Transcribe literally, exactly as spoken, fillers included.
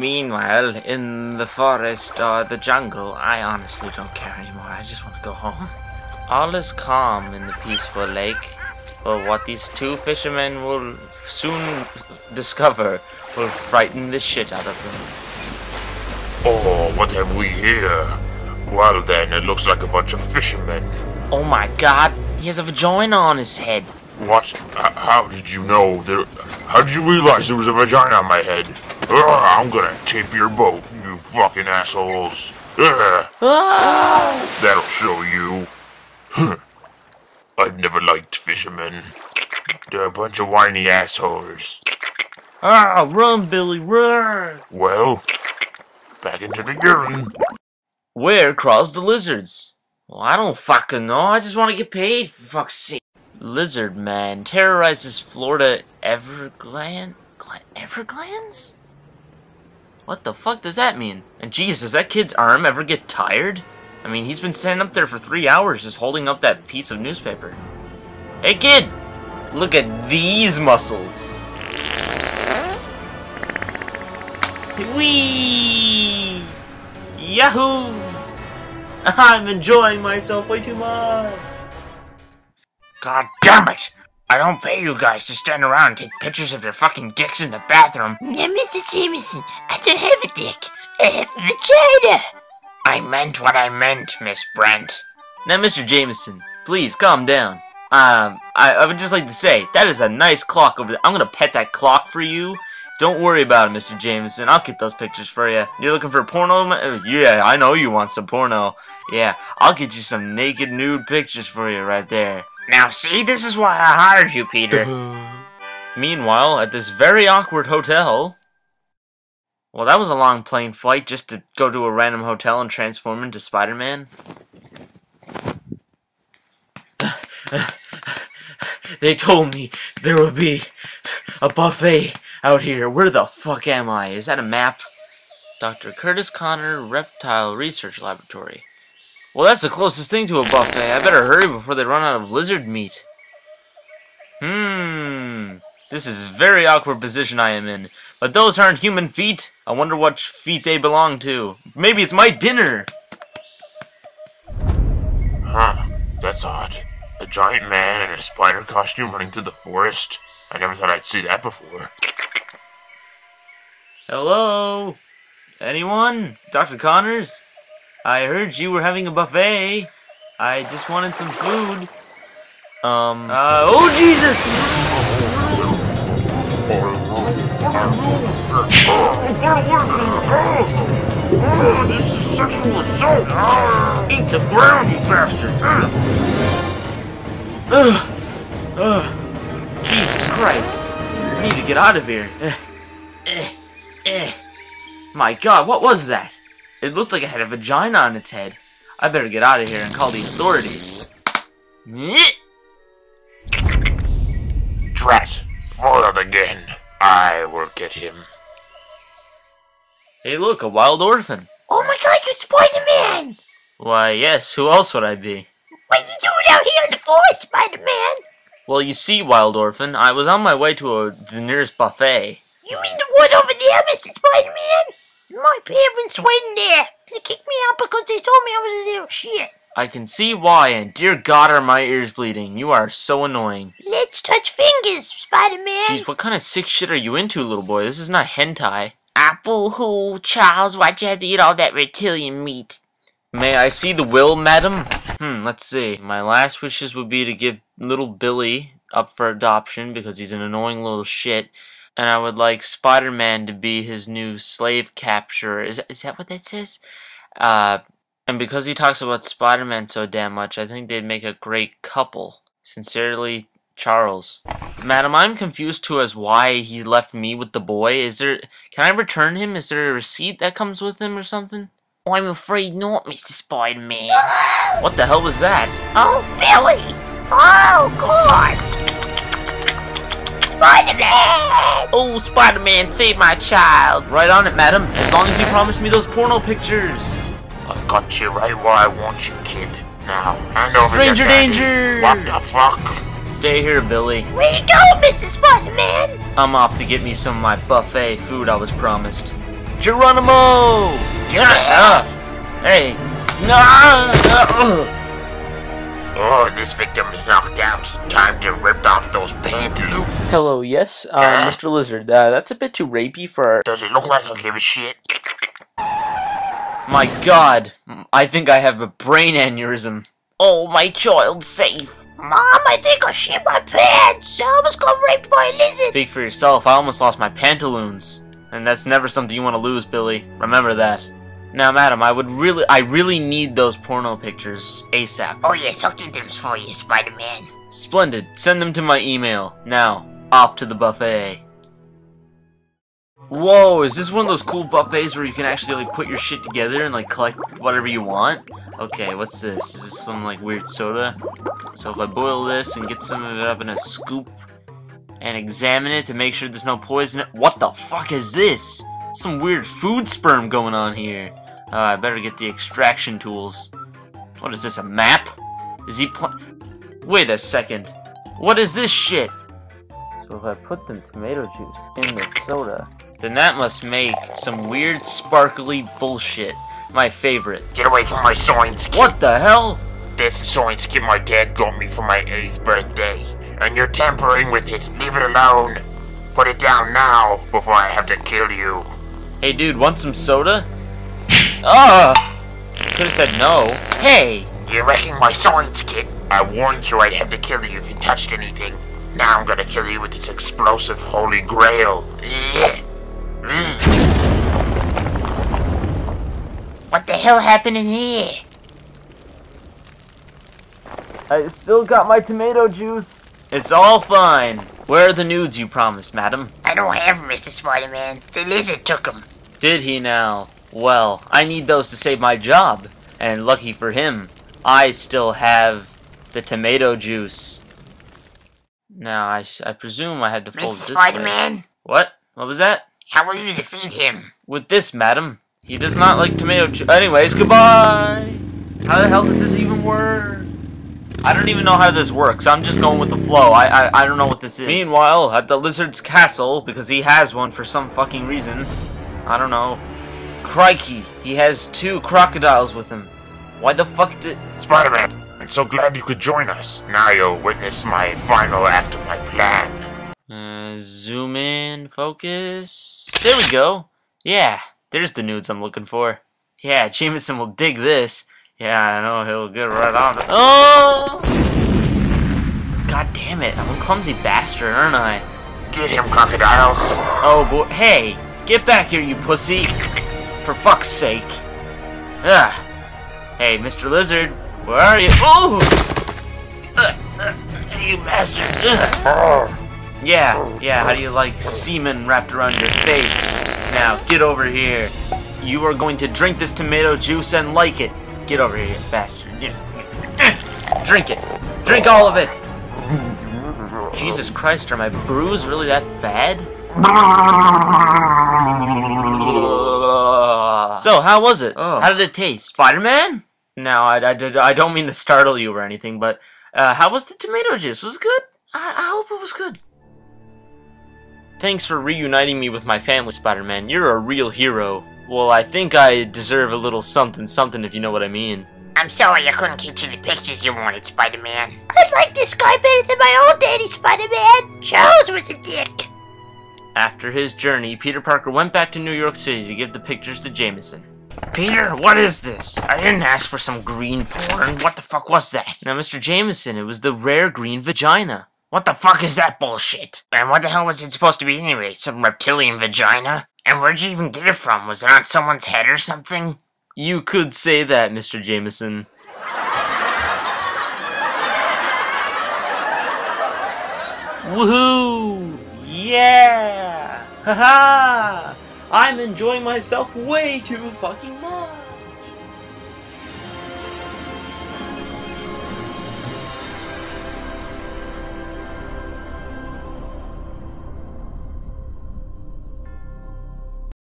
Meanwhile, in the forest or the jungle, I honestly don't care anymore. I just want to go home. All is calm in the peaceful lake, but what these two fishermen will soon discover will frighten the shit out of them. Oh, what have we here? Well then, it looks like a bunch of fishermen. Oh my god, he has a vagina on his head. What? How did you know? There, how did you realize there was a vagina on my head? I'm gonna tape your boat, you fucking assholes. Ah! That'll show you. I've never liked fishermen. They're a bunch of whiny assholes. Ah, run, Billy, run! Well, back into the urine. Where crawls the lizards? Well, I don't fucking know. I just want to get paid, for fuck's sake. Lizard man terrorizes Florida Everglades? Everglades? What the fuck does that mean? And jeez, does that kid's arm ever get tired? I mean, he's been standing up there for three hours just holding up that piece of newspaper. Hey kid! Look at these muscles! Whee! Yahoo! I'm enjoying myself way too much! God damn it! I don't pay you guys to stand around and take pictures of your fucking dicks in the bathroom. Now, Mister Jameson, I don't have a dick. I have a vagina. I meant what I meant, Miss Brent. Now, Mister Jameson, please calm down. Um, I, I would just like to say, that is a nice clock over there. I'm gonna pet that clock for you. Don't worry about it, Mister Jameson. I'll get those pictures for you. You're looking for a porno? Yeah, I know you want some porno. Yeah, I'll get you some naked nude pictures for you right there. Now see, this is why I hired you, Peter. Meanwhile, at this very awkward hotel... Well, that was a long plane flight just to go to a random hotel and transform into Spider-Man. They told me there would be a buffet out here. Where the fuck am I? Is that a map? Doctor Curtis Connor Reptile Research Laboratory. Well, that's the closest thing to a buffet. I better hurry before they run out of lizard meat. Hmm. This is a very awkward position I am in. But those aren't human feet. I wonder what feet they belong to. Maybe it's my dinner. Huh. That's odd. A giant man in a spider costume running through the forest. I never thought I'd see that before. Hello? Anyone? Doctor Connors? I heard you were having a buffet. I just wanted some food. Um, uh, oh Jesus! Oh, this is sexual assault! Eat the ground, you bastard! Ugh. Ugh. Jesus Christ! I need to get out of here. My God, what was that? It looked like it had a vagina on its head. I better get out of here and call the authorities. Drat! Foiled again. I will get him. Hey look, a wild orphan. Oh my god, you're Spider-Man! Why yes, who else would I be? What are you doing out here in the forest, Spider-Man? Well, you see, wild orphan, I was on my way to a, the nearest buffet. You mean the one over there, Mister Spider-Man? My parents went in there. They kicked me out because they told me I was a little shit. I can see why, and dear God, are my ears bleeding. You are so annoying. Let's touch fingers, Spider-Man. Jeez, what kind of sick shit are you into, little boy? This is not hentai. Ah, boo-hoo, Charles. Why'd you have to eat all that reptilian meat? May I see the will, madam? Hmm, let's see. My last wishes would be to give little Billy up for adoption because he's an annoying little shit. And I would like Spider-Man to be his new slave capturer. Is, is that what that says? Uh, and because he talks about Spider-Man so damn much, I think they'd make a great couple. Sincerely, Charles. Madam, I'm confused too as why he left me with the boy. Is there... Can I return him? Is there a receipt that comes with him or something? I'm afraid not, Mister Spider-Man. What the hell was that? Oh, Billy! Oh, God! Spider-Man! Oh, Spider-Man, save my child! Right on it, madam, as long as you promise me those porno pictures! I've got you right where I want you, kid. Now, hand over your Stranger danger! What the fuck? Stay here, Billy. Where you going, Mister Spider-Man? I'm off to get me some of my buffet food I was promised. Geronimo! Yeah! Hey! No! Oh, this victim is knocked down. It's time to rip off those pantaloons. Hello, yes? Um, uh, Mister Lizard, uh, that's a bit too rapey for our... Does it look like I give a shit? My god! I think I have a brain aneurysm. Oh, my child's safe. Mom, I think I shit my pants! I almost got raped by a lizard! Speak for yourself, I almost lost my pantaloons. And that's never something you want to lose, Billy. Remember that. Now, madam, I would really- I really need those porno pictures ASAP. Oh yes, I'll get them for you, Spider-Man. Splendid. Send them to my email. Now, off to the buffet. Whoa, is this one of those cool buffets where you can actually, like, put your shit together and, like, collect whatever you want? Okay, what's this? Is this some, like, weird soda? So if I boil this and get some of it up in a scoop and examine it to make sure there's no poison- What the fuck is this? Some weird food sperm going on here. Uh, I better get the extraction tools. What is this, a map? Is he pl- Wait a second. What is this shit? So if I put the tomato juice in the soda... Then that must make some weird sparkly bullshit. My favorite. Get away from my science kit. What the hell? That's the science kit my dad got me for my eighth birthday. And you're tampering with it. Leave it alone. Put it down now before I have to kill you. Hey dude, want some soda? Ah! Could've said no. Hey! You're wrecking my science kit. I warned you I'd have to kill you if you touched anything. Now I'm gonna kill you with this explosive holy grail. Yeah. What the hell happened in here? I still got my tomato juice. It's all fine. Where are the nudes you promised, madam? I don't have them, Mister Spider-Man. The lizard took them. Did he now? Well, I need those to save my job. And lucky for him, I still have the tomato juice. Now, I, I presume I had to fold this way. Mister Spider-Man? What? What was that? How will you defeat him? With this, madam. He does not like tomato juice. Anyways, goodbye! How the hell does this even work? I don't even know how this works. I'm just going with the flow. I, I I don't know what this is. Meanwhile, at the lizard's castle, because he has one for some fucking reason. I don't know. Crikey, he has two crocodiles with him. Why the fuck did... Spider-Man, I'm so glad you could join us. Now you'll witness my final act of my plan. Uh, zoom in, focus, there we go. Yeah, there's the nudes I'm looking for. Yeah, Jameson will dig this. Yeah, I know, he'll get right on it. Oh! God damn it, I'm a clumsy bastard, aren't I? Get him, crocodiles. Oh boy, hey, get back here, you pussy. For fuck's sake. Ugh. Hey, Mister Lizard, where are you? Oh! Uh, uh, you bastard. Ugh. Yeah, yeah, how do you like semen wrapped around your face? Now, get over here. You are going to drink this tomato juice and like it. Get over here, you bastard. Drink it. Drink all of it. Jesus Christ, are my brews really that bad? So, how was it? Oh. How did it taste? Spider-Man? No, I, I, I don't mean to startle you or anything, but uh, how was the tomato juice? Was it good? I, I hope it was good. Thanks for reuniting me with my family, Spider-Man. You're a real hero. Well, I think I deserve a little something-something, if you know what I mean. I'm sorry I couldn't get you the pictures you wanted, Spider-Man. I like this guy better than my old daddy, Spider-Man. Charles was a dick. After his journey, Peter Parker went back to New York City to give the pictures to Jameson. Peter, what is this? I didn't ask for some green porn. What the fuck was that? Now, Mister Jameson, it was the rare green vagina. What the fuck is that bullshit? And what the hell was it supposed to be anyway? Some reptilian vagina? And where'd you even get it from? Was it on someone's head or something? You could say that, Mister Jameson. Woohoo! Yeah! Haha! I'm enjoying myself way too fucking much!